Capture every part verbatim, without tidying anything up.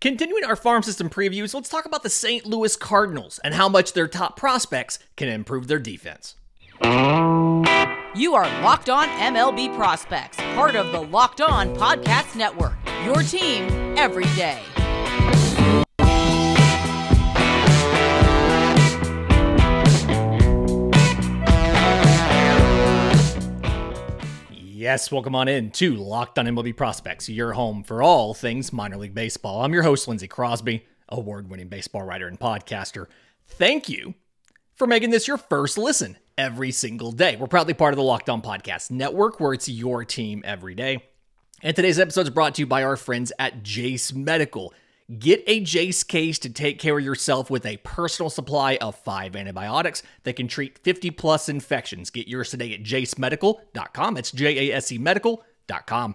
Continuing our farm system previews, let's talk about the Saint Louis Cardinals and how much their top prospects can improve their defense. You are Locked On M L B Prospects, part of the Locked On Podcast Network, your team every day. Yes, welcome on in to Locked On M L B Prospects, your home for all things minor league baseball. I'm your host, Lindsay Crosby, award-winning baseball writer and podcaster. Thank you for making this your first listen every single day. We're proudly part of the Locked On Podcast Network, where it's your team every day. And today's episode is brought to you by our friends at Jace Medical. Get a Jace case to take care of yourself with a personal supply of five antibiotics that can treat fifty plus infections. Get yours today at jace medical dot com. That's J A S E medical dot com.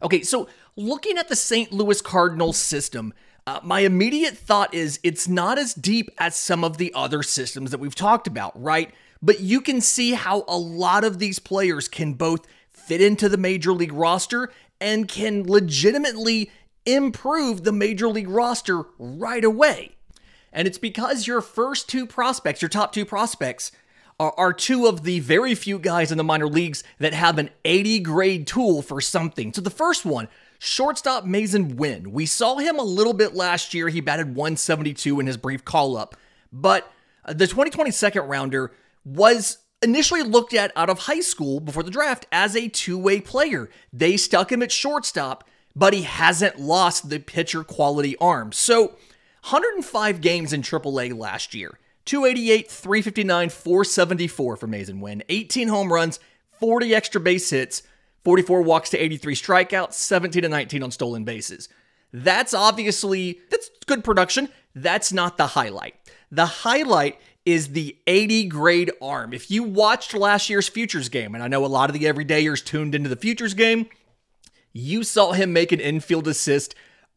Okay, so looking at the Saint Louis Cardinals system, uh, my immediate thought is it's not as deep as some of the other systems that we've talked about, right? But you can see how a lot of these players can both fit into the major league roster and can legitimately improve the major league roster right away. And it's because your first two prospects, your top two prospects, are, are two of the very few guys in the minor leagues that have an eighty grade tool for something. So the first one, shortstop Masyn Winn. We saw him a little bit last year. He batted one seventy-two in his brief call-up, but the twenty twenty second rounder was initially looked at out of high school before the draft as a two-way player. They stuck him at shortstop, but he hasn't lost the pitcher quality arm. So one hundred five games in triple A last year, two eighty-eight, three fifty-nine, four seventy-four for Masyn Winn, eighteen home runs, forty extra base hits, forty-four walks to eighty-three strikeouts, seventeen to nineteen on stolen bases. That's obviously, that's good production. That's not the highlight. The highlight is the eighty grade arm. If you watched last year's Futures game, and I know a lot of the everydayers tuned into the Futures game, you saw him make an infield assist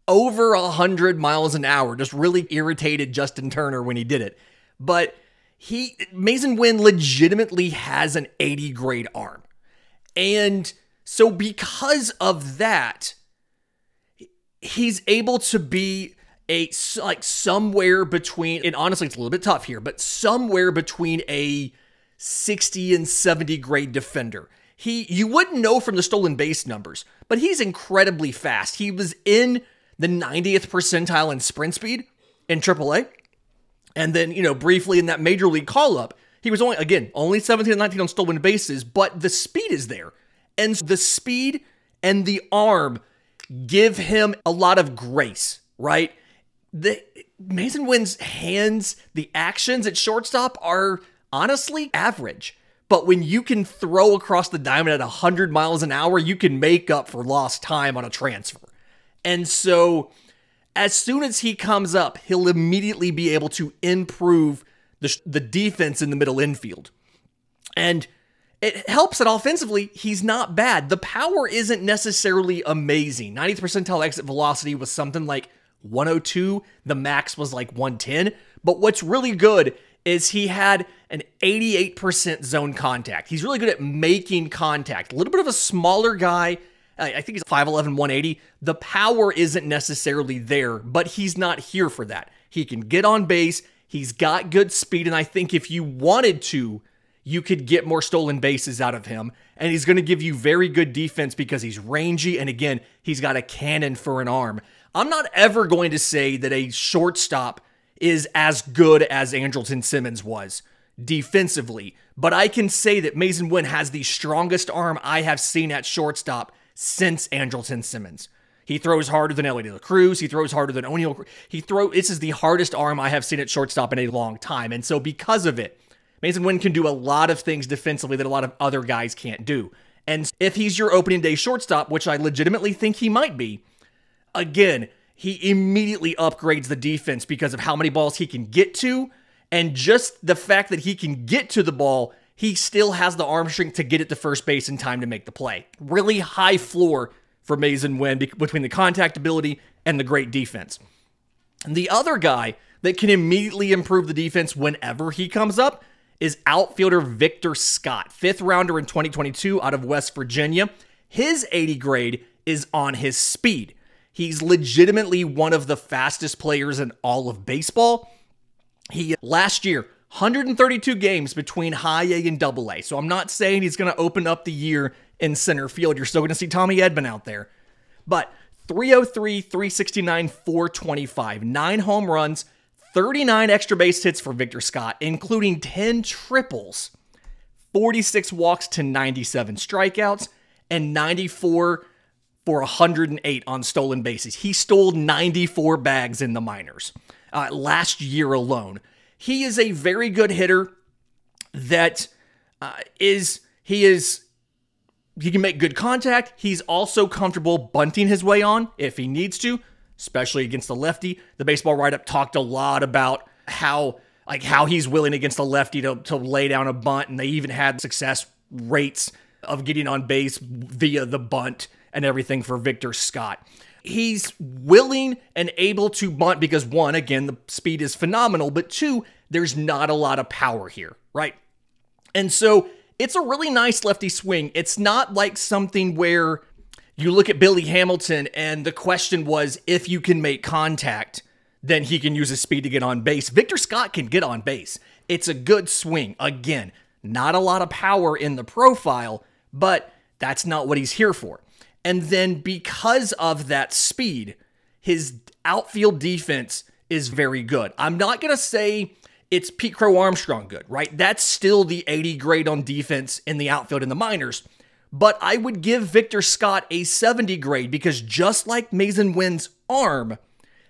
over one hundred miles an hour. Just really irritated Justin Turner when he did it. But he, Masyn Winn legitimately has an eighty grade arm. And so because of that, he's able to be a, like somewhere between, and honestly, it's a little bit tough here, but somewhere between a sixty and seventy grade defender. He, you wouldn't know from the stolen base numbers, but he's incredibly fast. He was in the ninetieth percentile in sprint speed in triple A. And then, you know, briefly in that major league call-up, he was only, again, only seventeen and nineteen on stolen bases, but the speed is there. And the speed and the arm give him a lot of grace, right? The Masyn Winn's hands, the actions at shortstop are honestly average. But when you can throw across the diamond at one hundred miles an hour, you can make up for lost time on a transfer. And so as soon as he comes up, he'll immediately be able to improve the, the defense in the middle infield. And it helps that offensively, he's not bad. The power isn't necessarily amazing. ninetieth percentile exit velocity was something like one oh two. The max was like one ten. But what's really good is he had an eighty-eight percent zone contact. He's really good at making contact. A little bit of a smaller guy. I think he's five eleven, one eighty. The power isn't necessarily there, but he's not here for that. He can get on base. He's got good speed, and I think if you wanted to, you could get more stolen bases out of him, and he's going to give you very good defense because he's rangy, and again, he's got a cannon for an arm. I'm not ever going to say that a shortstop is as good as Andrelton Simmons was defensively, but I can say that Masyn Winn has the strongest arm I have seen at shortstop since Andrelton Simmons. He throws harder than Elly De La Cruz. He throws harder than O'Neill. He throw. This is the hardest arm I have seen at shortstop in a long time, and so because of it, Masyn Winn can do a lot of things defensively that a lot of other guys can't do. And if he's your opening day shortstop, which I legitimately think he might be, again, he immediately upgrades the defense because of how many balls he can get to. And just the fact that he can get to the ball, he still has the arm strength to get it to first base in time to make the play. Really high floor for Masyn Winn between the contact ability and the great defense. And the other guy that can immediately improve the defense whenever he comes up is outfielder Victor Scott, fifth rounder in twenty twenty-two out of West Virginia. His eighty grade is on his speed. He's legitimately one of the fastest players in all of baseball. He, last year, one hundred thirty-two games between high A and double A. So I'm not saying he's going to open up the year in center field. You're still going to see Tommy Edman out there. But three oh three, three sixty-nine, four twenty-five, nine home runs, thirty-nine extra base hits for Victor Scott, including ten triples, forty-six walks to ninety-seven strikeouts, and ninety-four for one hundred eight on stolen bases. He stole ninety-four bags in the minors uh, last year alone. He is a very good hitter that uh, is, he is, he can make good contact. He's also comfortable bunting his way on if he needs to, especially against the lefty. The baseball write-up talked a lot about how, like how he's willing against the lefty to, to lay down a bunt, and they even had success rates of getting on base via the bunt and everything for Victor Scott. He's willing and able to bunt because, one, again, the speed is phenomenal, but two, there's not a lot of power here, right? And so it's a really nice lefty swing. It's not like something where you look at Billy Hamilton and the question was, if you can make contact, then he can use his speed to get on base. Victor Scott can get on base. It's a good swing. Again, not a lot of power in the profile, but that's not what he's here for. And then because of that speed, his outfield defense is very good. I'm not going to say it's Pete Crow Armstrong good, right? That's still the eighty grade on defense in the outfield in the minors. But I would give Victor Scott a seventy grade because just like Masyn Winn's arm,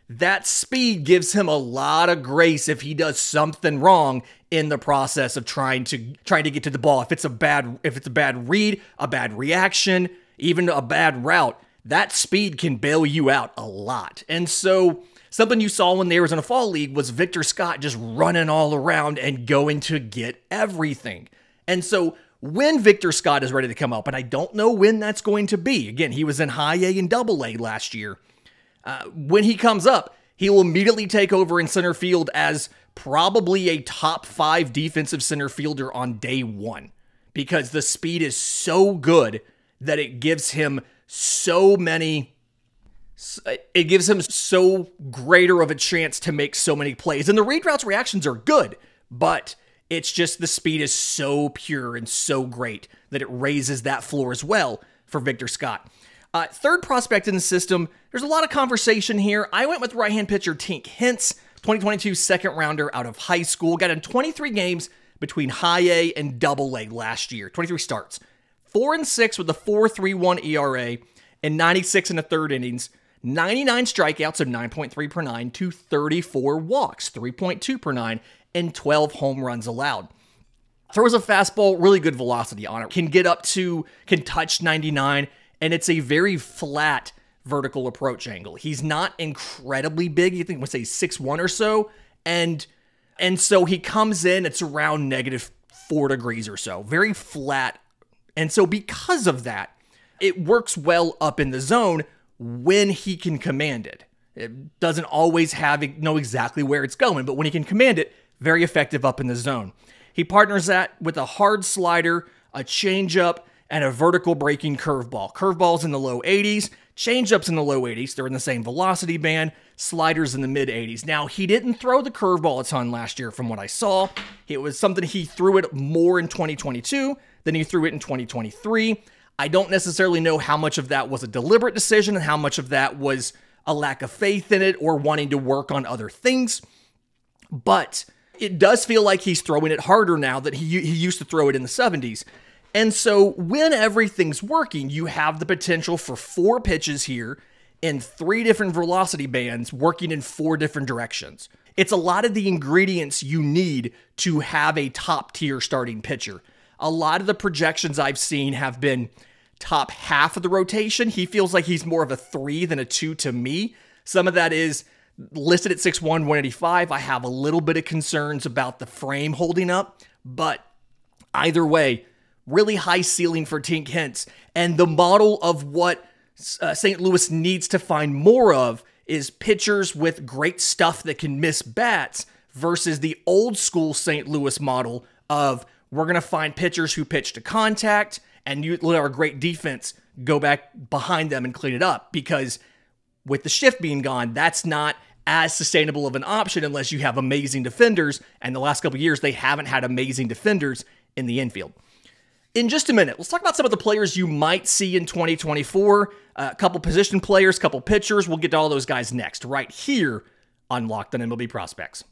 that speed gives him a lot of grace if he does something wrong in the process of trying to trying to get to the ball. If it's a bad if it's a bad read, a bad reaction, even a bad route, that speed can bail you out a lot. And so something you saw when the Arizona Fall League was Victor Scott just running all around and going to get everything. And so when Victor Scott is ready to come up, and I don't know when that's going to be, again, he was in high A and double A last year. Uh, when he comes up, he will immediately take over in center field as probably a top five defensive center fielder on day one because the speed is so good that it gives him so many, it gives him so greater of a chance to make so many plays. And the read routes reactions are good, but it's just the speed is so pure and so great that it raises that floor as well for Victor Scott. Uh, third prospect in the system, there's a lot of conversation here. I went with right-hand pitcher Tink Hintz, twenty twenty-two second rounder out of high school. Got in twenty-three games between high A and double A last year, twenty-three starts. four and six with a four three one E R A and ninety-six in the third innings, ninety-nine strikeouts, so nine point three per nine, two thirty-four walks, three point two per nine, and twelve home runs allowed. Throws a fastball, really good velocity on it. Can get up to, can touch ninety-nine, and it's a very flat vertical approach angle. He's not incredibly big. You think we'll say six one or so, and and so he comes in, it's around negative four degrees or so. Very flat. And so because of that, it works well up in the zone when he can command it. It doesn't always have know exactly where it's going, but when he can command it, very effective up in the zone. He partners that with a hard slider, a changeup, and a vertical breaking curveball. Curveballs in the low eighties, changeups in the low eighties. They're in the same velocity band. Sliders in the mid eighties. Now, he didn't throw the curveball a ton last year from what I saw. It was something he threw it more in twenty twenty-two than he threw it in twenty twenty-three. I don't necessarily know how much of that was a deliberate decision and how much of that was a lack of faith in it or wanting to work on other things. But it does feel like he's throwing it harder now that he, he used to throw it in the seventies. And so when everything's working, you have the potential for four pitches here in three different velocity bands working in four different directions. It's a lot of the ingredients you need to have a top-tier starting pitcher. A lot of the projections I've seen have been top half of the rotation. He feels like he's more of a three than a two to me. Some of that is listed at six one, one eighty-five. I have a little bit of concerns about the frame holding up, but either way, really high ceiling for Tink Hintz. And the model of what uh, Saint Louis needs to find more of is pitchers with great stuff that can miss bats versus the old school Saint Louis model of we're going to find pitchers who pitch to contact and you let our great defense go back behind them and clean it up because with the shift being gone, that's not as sustainable of an option unless you have amazing defenders, and the last couple of years, they haven't had amazing defenders in the infield. In just a minute, let's talk about some of the players you might see in twenty twenty-four. Uh, a couple position players, a couple pitchers. We'll get to all those guys next, right here on Locked On M L B Prospects.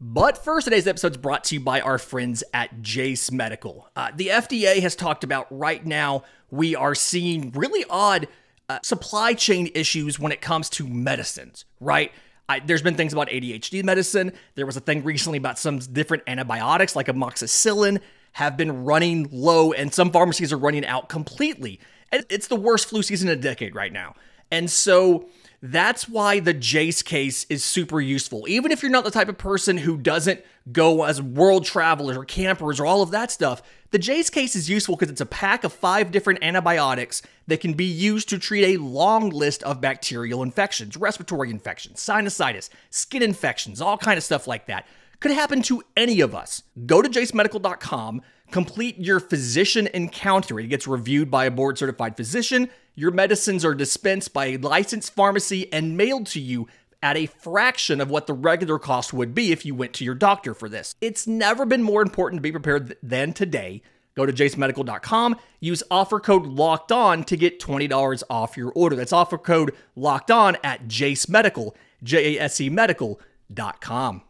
But first, today's episode is brought to you by our friends at Jace Medical. Uh, the F D A has talked about right now, we are seeing really odd uh, supply chain issues when it comes to medicines, right? I, there's been things about A D H D medicine. There was a thing recently about some different antibiotics like amoxicillin have been running low, and some pharmacies are running out completely. It's the worst flu season in a decade right now. And so that's why the Jace case is super useful. Even if you're not the type of person who doesn't go as world travelers or campers or all of that stuff, the Jace case is useful because it's a pack of five different antibiotics that can be used to treat a long list of bacterial infections, respiratory infections, sinusitis, skin infections, all kind of stuff like that. Could happen to any of us. Go to jace medical dot com, complete your physician encounter. It gets reviewed by a board-certified physician. Your medicines are dispensed by a licensed pharmacy and mailed to you at a fraction of what the regular cost would be if you went to your doctor for this. It's never been more important to be prepared than today. Go to jace medical dot com, use offer code LOCKEDON to get twenty dollars off your order. That's offer code LOCKEDON at jacemedical, J A S E medical dot com.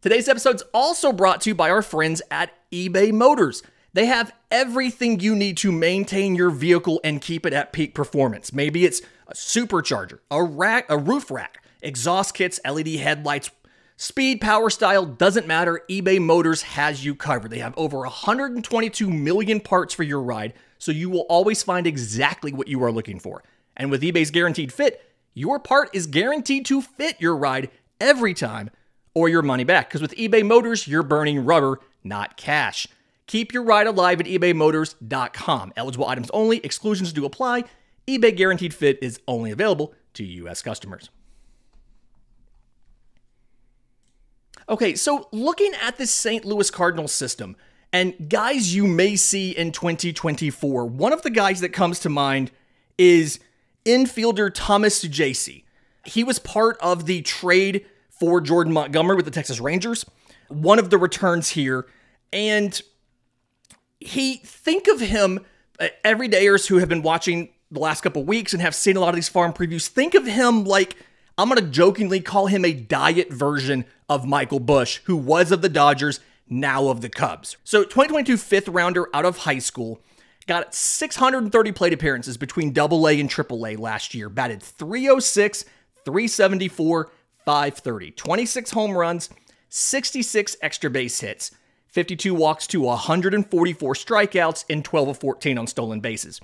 Today's episode is also brought to you by our friends at eBay Motors. They have everything you need to maintain your vehicle and keep it at peak performance. Maybe it's a supercharger, a rack, a roof rack, exhaust kits, L E D headlights, speed, power, style, doesn't matter. eBay Motors has you covered. They have over one hundred twenty-two million parts for your ride, so you will always find exactly what you are looking for. And with eBay's guaranteed fit, your part is guaranteed to fit your ride every time, or your money back. Because with eBay Motors, you're burning rubber, not cash. Keep your ride alive at ebay motors dot com. Eligible items only. Exclusions do apply. eBay Guaranteed Fit is only available to U S customers. Okay, so looking at the Saint Louis Cardinals system, and guys you may see in twenty twenty-four, one of the guys that comes to mind is infielder Thomas Saggese. He was part of the trade for Jordan Montgomery with the Texas Rangers, one of the returns here. And he, think of him, uh, everydayers who have been watching the last couple weeks and have seen a lot of these farm previews, think of him like, I'm going to jokingly call him a diet version of Michael Bush, who was of the Dodgers, now of the Cubs. So twenty twenty-two fifth rounder out of high school, got six hundred thirty plate appearances between double A and triple A last year, batted three oh six, three seventy-four, five thirty, twenty-six home runs, sixty-six extra base hits, fifty-two walks to one hundred forty-four strikeouts, and twelve of fourteen on stolen bases.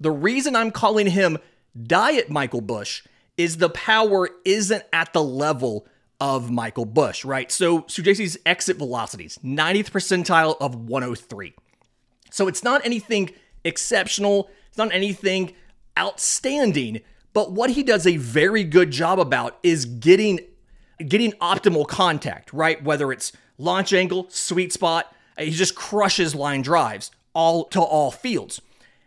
The reason I'm calling him Diet Michael Bush is the power isn't at the level of Michael Bush, right? So Saggese's exit velocities, ninetieth percentile of one oh three. So it's not anything exceptional. It's not anything outstanding. But what he does a very good job about is getting getting optimal contact, right? Whether it's launch angle, sweet spot, he just crushes line drives all to all fields.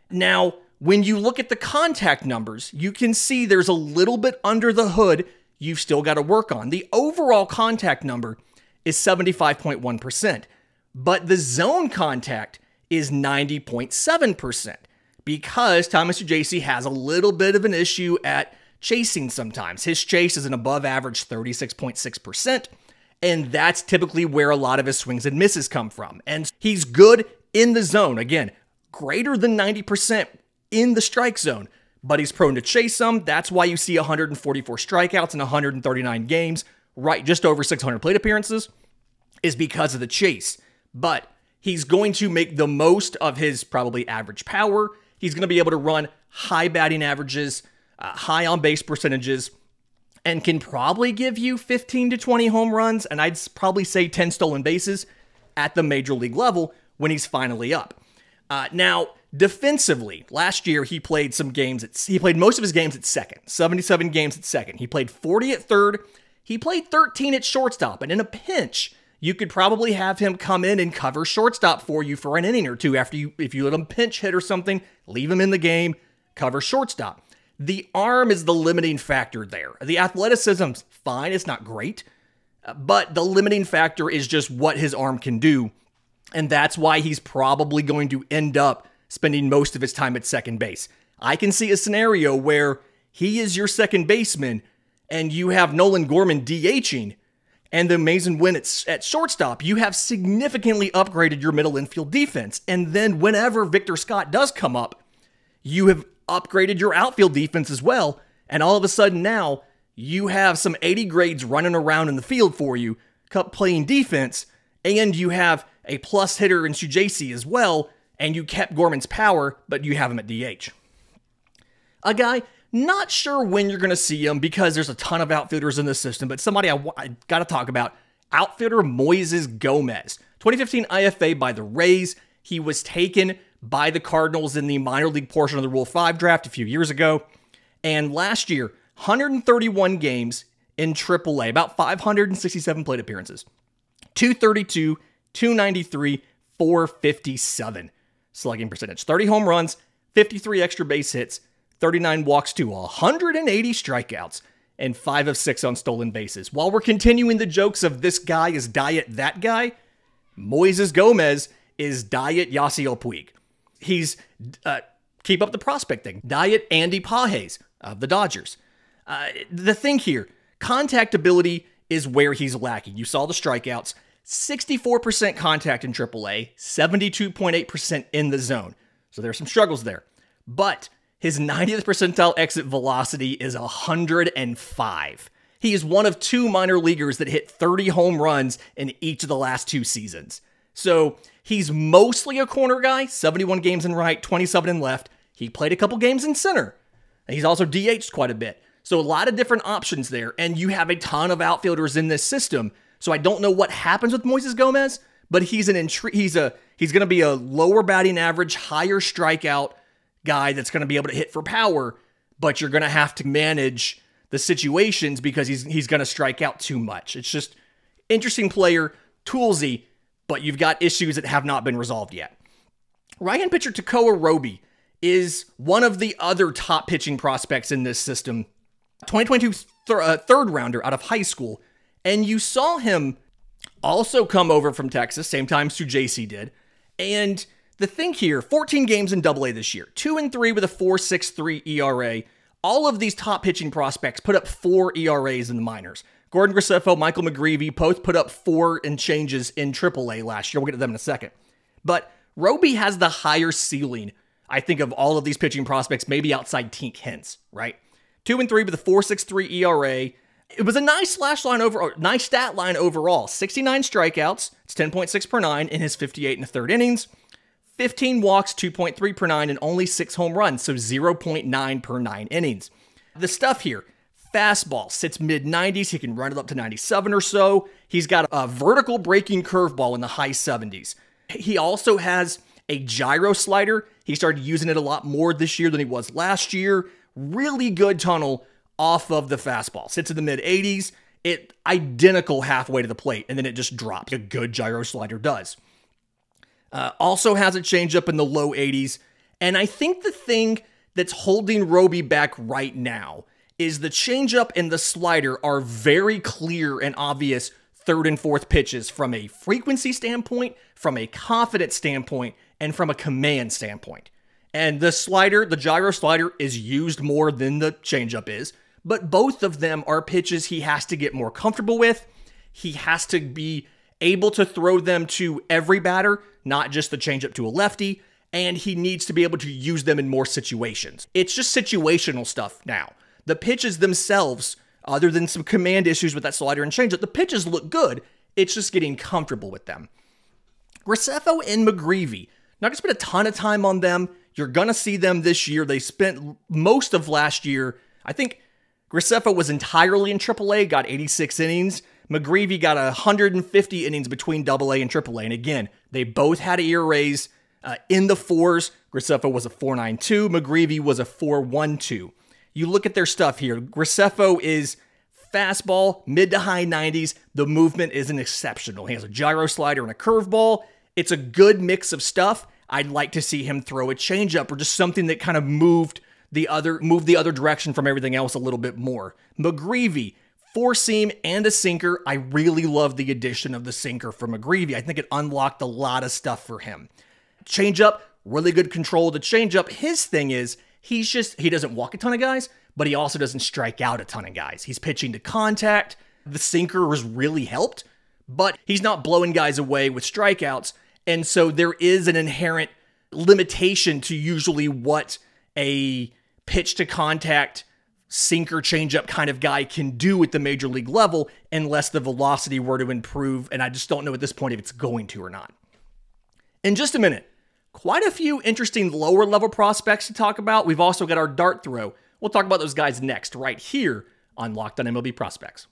Now, when you look at the contact numbers, you can see there's a little bit under the hood you've still got to work on. The overall contact number is seventy-five point one percent, but the zone contact is ninety point seven percent. Because Thomas Saggese has a little bit of an issue at chasing sometimes. His chase is an above average thirty-six point six percent, and that's typically where a lot of his swings and misses come from. And he's good in the zone. Again, greater than ninety percent in the strike zone, but he's prone to chase some. That's why you see one hundred forty-four strikeouts in one hundred thirty-nine games, right? Just over six hundred plate appearances is because of the chase. But he's going to make the most of his probably average power. He's going to be able to run high batting averages, uh, high on base percentages, and can probably give you fifteen to twenty home runs, and I'd probably say ten stolen bases at the major league level when he's finally up. Uh, now, defensively, last year he played some games. At, he played most of his games at second, seventy-seven games at second. He played forty at third. He played thirteen at shortstop, and in a pinch, you could probably have him come in and cover shortstop for you for an inning or two after you, if you let him pinch hit or something, leave him in the game, cover shortstop. The arm is the limiting factor there. The athleticism's fine, it's not great, but the limiting factor is just what his arm can do, and that's why he's probably going to end up spending most of his time at second base. I can see a scenario where he is your second baseman, and you have Nolan Gorman DHing, and the Masyn Winn at, at shortstop. You have significantly upgraded your middle infield defense, and then whenever Victor Scott does come up, you have upgraded your outfield defense as well, and all of a sudden now, you have some eighty grades running around in the field for you, playing defense, and you have a plus hitter in Saggese as well, and you kept Gorman's power, but you have him at D H. A guy, not sure when you're going to see him because there's a ton of outfielders in this system, but somebody I, I got to talk about, outfielder Moises Gomez. twenty fifteen I F A by the Rays. He was taken by the Cardinals in the minor league portion of the Rule five draft a few years ago. And last year, one hundred thirty-one games in triple A, about five hundred sixty-seven plate appearances, two thirty-two, two ninety-three, four fifty-seven slugging percentage, thirty home runs, fifty-three extra base hits, thirty-nine walks to one hundred eighty strikeouts, and five of six on stolen bases. While we're continuing the jokes of this guy is diet that guy, Moises Gomez is diet Yasiel Puig. He's, uh, keep up the prospect thing, diet Andy Pujols of the Dodgers. Uh, the thing here, contactability is where he's lacking. You saw the strikeouts, sixty-four percent contact in triple A, seventy-two point eight percent in the zone. So there's some struggles there. But his ninetieth percentile exit velocity is one hundred five. He is one of two minor leaguers that hit thirty home runs in each of the last two seasons. So he's mostly a corner guy, seventy-one games in right, twenty-seven in left. He played a couple games in center. And he's also D H'd quite a bit. So a lot of different options there. And you have a ton of outfielders in this system. So I don't know what happens with Moises Gomez, but he's an intri- he's a he's going to be a lower batting average, higher strikeout guy that's going to be able to hit for power, but you're going to have to manage the situations because he's he's going to strike out too much. It's just interesting player, toolsy, but you've got issues that have not been resolved yet. Right-hand pitcher Tekoah Roby is one of the other top pitching prospects in this system. twenty twenty-two th uh, third rounder out of high school, and you saw him also come over from Texas, same time Saggese did, and the thing here, fourteen games in double A this year, two and three with a four point six three E R A. All of these top pitching prospects put up four E R As in the minors. Gordon Graceffo, Michael McGreevy, both put up four and changes in triple A last year. We'll get to them in a second. But Roby has the higher ceiling, I think, of all of these pitching prospects, maybe outside Tink Hintz, right? two and three with a four point six three E R A. It was a nice slash line overall, nice stat line overall. sixty-nine strikeouts, it's ten point six per nine in his fifty-eight and a third innings. fifteen walks, two point three per nine, and only six home runs, so zero point nine per nine innings. The stuff here, fastball sits mid nineties. He can run it up to ninety-seven or so. He's got a vertical breaking curveball in the high seventies. He also has a gyro slider. He started using it a lot more this year than he was last year. Really good tunnel off of the fastball. Sits in the mid eighties. It identical halfway to the plate, and then it just drops. A good gyro slider does. Uh, also has a changeup in the low eighties. And I think the thing that's holding Roby back right now is the changeup and the slider are very clear and obvious third and fourth pitches from a frequency standpoint, from a confidence standpoint, and from a command standpoint. And the slider, the gyro slider, is used more than the changeup is, but both of them are pitches he has to get more comfortable with. He has to be able to throw them to every batter, not just the changeup to a lefty, and he needs to be able to use them in more situations. It's just situational stuff now. The pitches themselves, other than some command issues with that slider and changeup, the pitches look good. It's just getting comfortable with them. Graceffo and McGreevy, not going to spend a ton of time on them. You're going to see them this year. They spent most of last year. I think Graceffo was entirely in triple A, got eighty-six innings. McGreevy got one hundred fifty innings between double A and triple A, and again, they both had E R As uh, in the fours. Graceffo was a four point nine two, McGreevy was a four point one two. You look at their stuff here, Graceffo is fastball, mid to high nineties. The movement isn't exceptional. He has a gyro slider and a curveball. It's a good mix of stuff. I'd like to see him throw a changeup or just something that kind of moved the other moved the other direction from everything else a little bit more. McGreevy, four seam and a sinker. I really love the addition of the sinker for McGreevy. I think it unlocked a lot of stuff for him. Changeup, really good control to changeup. His thing is he's just he doesn't walk a ton of guys, but he also doesn't strike out a ton of guys. He's pitching to contact. The sinker was really helped, but he's not blowing guys away with strikeouts. And so there is an inherent limitation to usually what a pitch to contact, sinker, changeup kind of guy can do at the major league level unless the velocity were to improve. And I just don't know at this point if it's going to or not. In just a minute, quite a few interesting lower level prospects to talk about. We've also got our dart throw. We'll talk about those guys next, right here on Locked On M L B Prospects.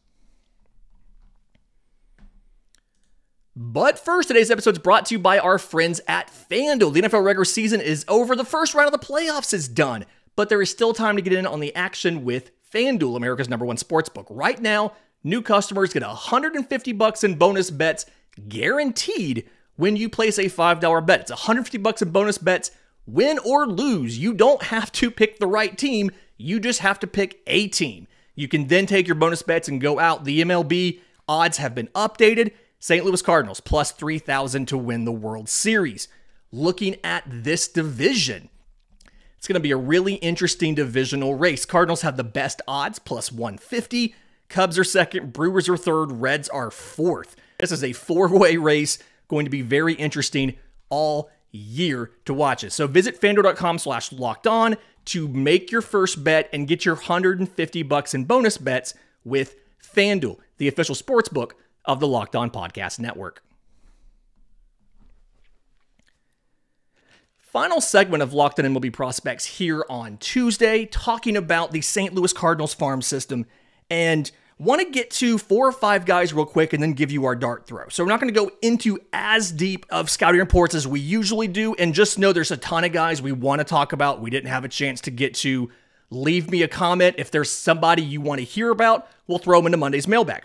But first, today's episode is brought to you by our friends at FanDuel. The N F L regular season is over. The first round of the playoffs is done, but there is still time to get in on the action with FanDuel, America's number one sportsbook. Right now, new customers get one hundred fifty bucks in bonus bets guaranteed when you place a five dollar bet. It's one hundred fifty bucks in bonus bets, win or lose. You don't have to pick the right team. You just have to pick a team. You can then take your bonus bets and go out. The M L B odds have been updated. Saint Louis Cardinals, plus three thousand to win the World Series. Looking at this division, it's going to be a really interesting divisional race. Cardinals have the best odds, plus one fifty. Cubs are second, Brewers are third, Reds are fourth. This is a four-way race, going to be very interesting all year to watch it. So visit FanDuel.com slash locked on to make your first bet and get your one hundred fifty bucks in bonus bets with FanDuel, the official sportsbook of the Locked On Podcast Network. Final segment of Locked On M L B Prospects here on Tuesday, talking about the Saint Louis Cardinals farm system, and want to get to four or five guys real quick and then give you our dart throw. So we're not going to go into as deep of scouting reports as we usually do, and just know there's a ton of guys we want to talk about we didn't have a chance to get to. Leave me a comment if there's somebody you want to hear about. We'll throw them into Monday's mailbag.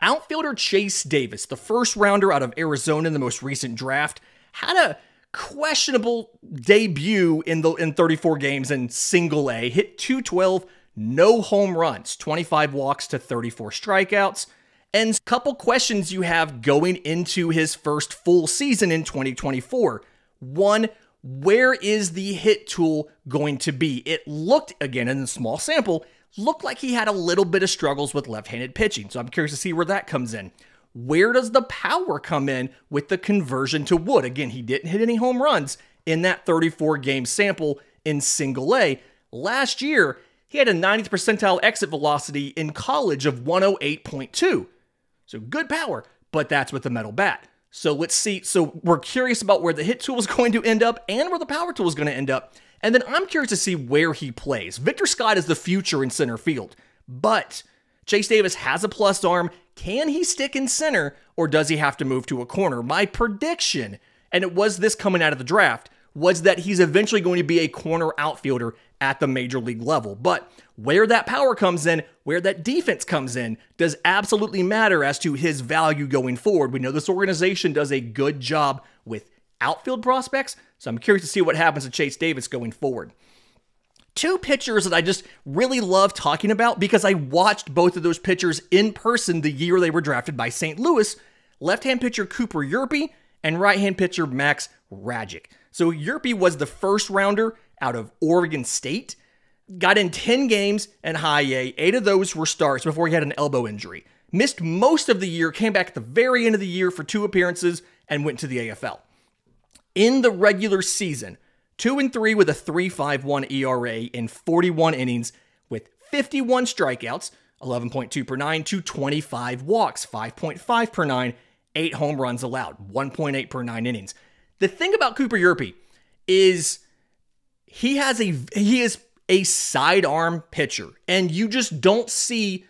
Outfielder Chase Davis, the first rounder out of Arizona in the most recent draft, had a questionable debut in the in thirty-four games in Single A. Hit two twelve, no home runs, twenty-five walks to thirty-four strikeouts. And a couple questions you have going into his first full season in twenty twenty-four. One, where is the hit tool going to be? It looked, again in a small sample, looked like he had a little bit of struggles with left-handed pitching, so I'm curious to see where that comes in. Where does the power come in with the conversion to wood? Again, he didn't hit any home runs in that thirty-four game sample in Single A. Last year, he had a ninetieth percentile exit velocity in college of one oh eight point two. So good power, but that's with a metal bat. So let's see. So we're curious about where the hit tool is going to end up and where the power tool is going to end up. And then I'm curious to see where he plays. Victor Scott is the future in center field, but Chase Davis has a plus arm. Can he stick in center, or does he have to move to a corner? My prediction, and it was this coming out of the draft, was that he's eventually going to be a corner outfielder at the major league level. But where that power comes in, where that defense comes in, does absolutely matter as to his value going forward. We know this organization does a good job with outfield prospects, so I'm curious to see what happens to Chase Davis going forward. Two pitchers that I just really love talking about because I watched both of those pitchers in person the year they were drafted by Saint Louis, left-hand pitcher Cooper Hjerpe and right-hand pitcher Max Rajcic. So Hjerpe was the first rounder out of Oregon State, got in ten games in high A, eight of those were starts before he had an elbow injury. Missed most of the year, came back at the very end of the year for two appearances and went to the A F L. In the regular season, two and three with a three point five one E R A in forty-one innings with fifty-one strikeouts, eleven point two per nine, to twenty-five walks, five point five per nine, eight home runs allowed, one point eight per nine innings. The thing about Cooper Hjerpe is he has a he is a sidearm pitcher, and you just don't see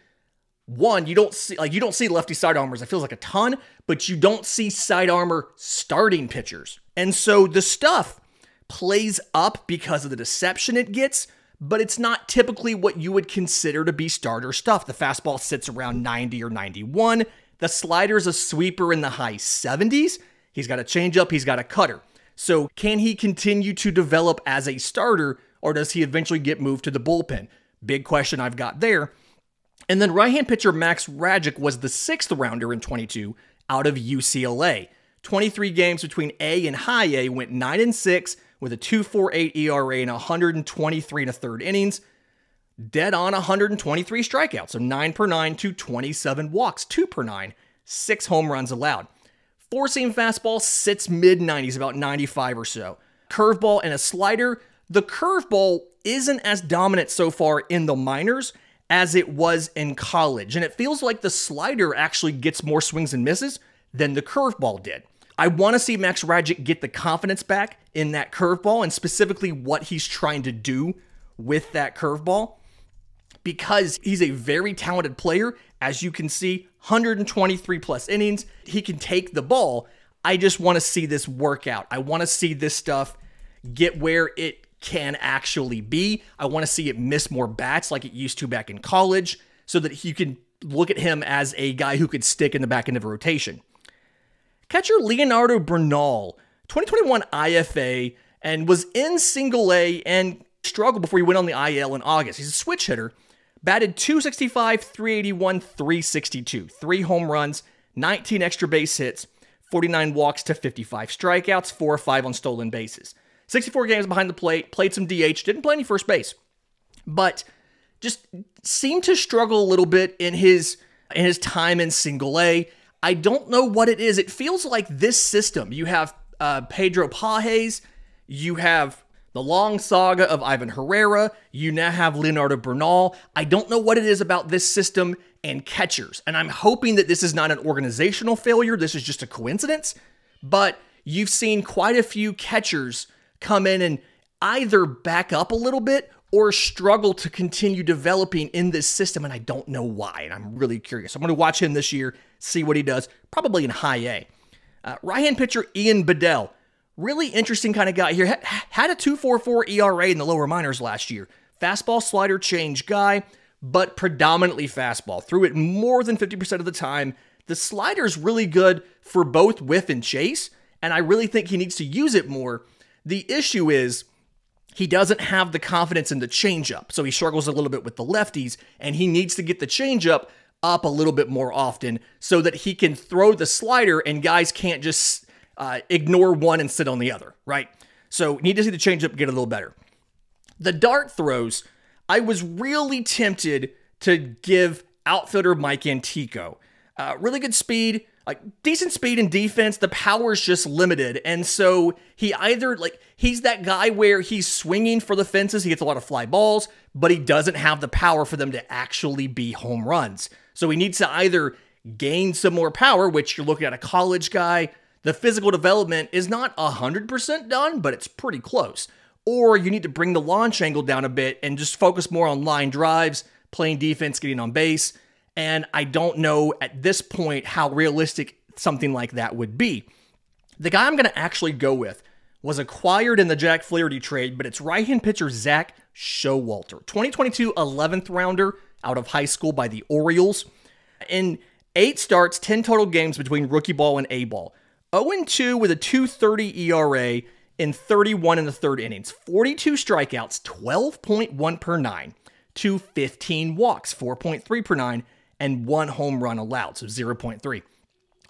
one, you don't see like you don't see lefty sidearmers. It feels like a ton, but you don't see sidearmer starting pitchers. And so the stuff plays up because of the deception it gets, but it's not typically what you would consider to be starter stuff. The fastball sits around ninety or ninety-one. The slider's a sweeper in the high seventies. He's got a changeup, he's got a cutter. So can he continue to develop as a starter, or does he eventually get moved to the bullpen? Big question I've got there. And then right-hand pitcher Max Rajcic was the sixth rounder in twenty-two out of U C L A. twenty-three games between A and High A, went nine and six with a two point four eight E R A and one twenty-three and a third innings. Dead on one twenty-three strikeouts, so nine per nine, two twenty-seven walks, two per nine, six home runs allowed. Four-seam fastball sits mid-nineties, about ninety-five or so. Curveball and a slider. The curveball isn't as dominant so far in the minors as it was in college, and it feels like the slider actually gets more swings and misses than the curveball did. I want to see Max Rajcic get the confidence back in that curveball, and specifically what he's trying to do with that curveball, because he's a very talented player. As you can see, one twenty-three plus innings. He can take the ball. I just want to see this work out. I want to see this stuff get where it can actually be. I want to see it miss more bats like it used to back in college, so that you can look at him as a guy who could stick in the back end of a rotation. Catcher Leonardo Bernal, twenty twenty-one I F A, and was in single A and struggled before he went on the I L in August. He's a switch hitter, batted two sixty-five, three eighty-one, three sixty-two, three home runs, nineteen extra base hits, forty-nine walks to fifty-five strikeouts, four or five on stolen bases. sixty-four games behind the plate, played some D H, didn't play any first base, but just seemed to struggle a little bit in his in his time in single A. I don't know what it is. It feels like this system. You have uh, Pedro Pajes, you have the long saga of Ivan Herrera, you now have Leonardo Bernal. I don't know what it is about this system and catchers, and I'm hoping that this is not an organizational failure. This is just a coincidence, but you've seen quite a few catchers come in and either back up a little bit or struggle to continue developing in this system, and I don't know why, and I'm really curious. I'm going to watch him this year, see what he does, probably in high A. Uh, right-hand pitcher Ian Bedell, really interesting kind of guy here. Had, had a two point four four E R A in the lower minors last year. Fastball, slider, change guy, but predominantly fastball. Threw it more than fifty percent of the time. The slider's really good for both whiff and chase, and I really think he needs to use it more. The issue is, he doesn't have the confidence in the changeup, so he struggles a little bit with the lefties, and he needs to get the changeup up a little bit more often so that he can throw the slider and guys can't just uh, ignore one and sit on the other, right? So need to see the changeup get a little better. The dart throws, I was really tempted to give outfielder Mike Antico. Uh, really good speed, like decent speed and defense. The power's just limited. And so he either, like, he's that guy where he's swinging for the fences. He gets a lot of fly balls, but he doesn't have the power for them to actually be home runs. So he needs to either gain some more power, which you're looking at a college guy. The physical development is not one hundred percent done, but it's pretty close. Or you need to bring the launch angle down a bit and just focus more on line drives, playing defense, getting on base. And I don't know at this point how realistic something like that would be. The guy I'm going to actually go with was acquired in the Jack Flaherty trade, but it's right-hand pitcher Zach Showalter. twenty twenty-two eleventh rounder out of high school by the Orioles. In eight starts, ten total games between rookie ball and A ball. oh and two with a two thirty E R A in thirty-one and a third innings. forty-two strikeouts, twelve point one per nine, two fifteen walks, four point three per nine, and one home run allowed, so zero point three.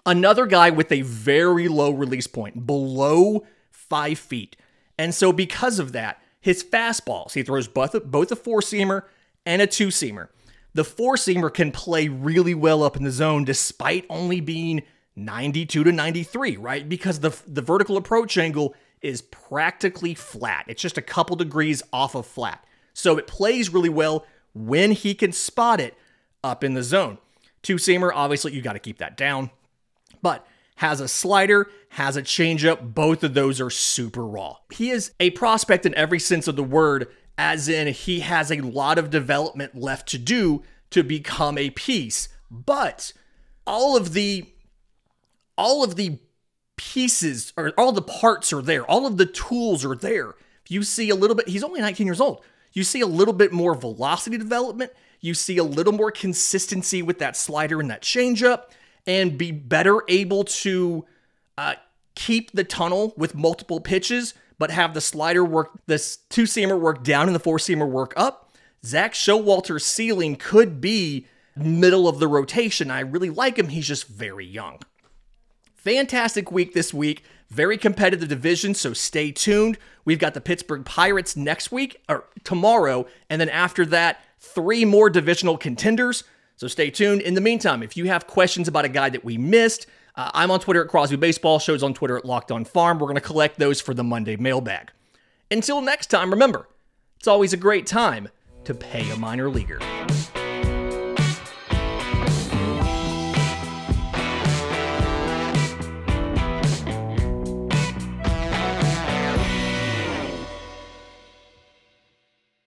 Another guy with a very low release point, below five feet. And so because of that, his fastballs, he throws both, both a four-seamer and a two-seamer. The four-seamer can play really well up in the zone despite only being ninety-two to ninety-three, right? Because the, the vertical approach angle is practically flat. It's just a couple degrees off of flat. So it plays really well when he can spot it up in the zone. Two-seamer, obviously, you got to keep that down. But has a slider, has a changeup. Both of those are super raw. He is a prospect in every sense of the word, as in he has a lot of development left to do to become a piece. But all of the, all of the pieces, or all the parts are there. All of the tools are there. If you see a little bit, he's only nineteen years old. you see a little bit more velocity development. You see a little more consistency with that slider and that changeup, and be better able to uh, keep the tunnel with multiple pitches, but have the slider work, this two-seamer work down and the four-seamer work up. Zach Showalter's ceiling could be middle of the rotation. I really like him. He's just very young. Fantastic week this week. Very competitive division, so stay tuned. We've got the Pittsburgh Pirates next week, or tomorrow, and then after that, three more divisional contenders, so stay tuned. In the meantime, if you have questions about a guy that we missed, uh, I'm on Twitter at Crosby Baseball, Show's on Twitter at Locked On Farm. We're going to collect those for the Monday mailbag. Until next time, remember, it's always a great time to pay a minor leaguer.